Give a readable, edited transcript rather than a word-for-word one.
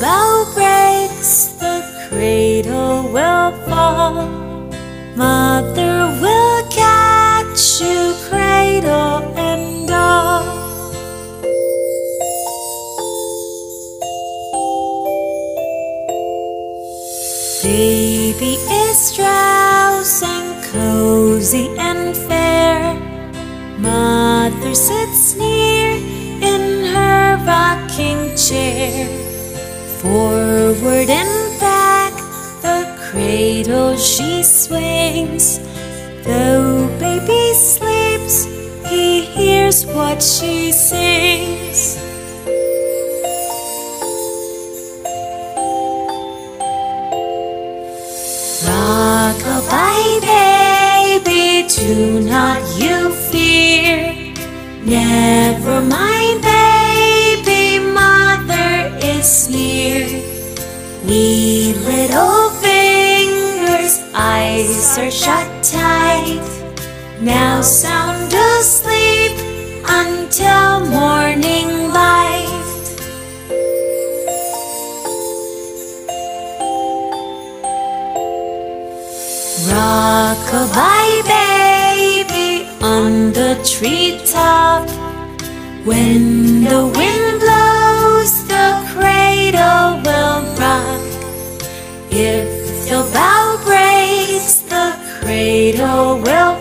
bell breaks, the cradle will fall. Mother will catch you, cradle and all. Baby is drowsing, cozy and fair. Mother sits near in her rocking chair. Forward and back, the cradle she swings. Though baby sleeps, he hears what she sings. Rock-a-bye, baby, do not you fear. Never mind, baby, mother is near. Wee little fingers, eyes are shut tight. Now sound asleep until morning light. Rock-a-bye, baby, on the treetop. When the wind blows, the cradle will rock. If the bough breaks, the cradle will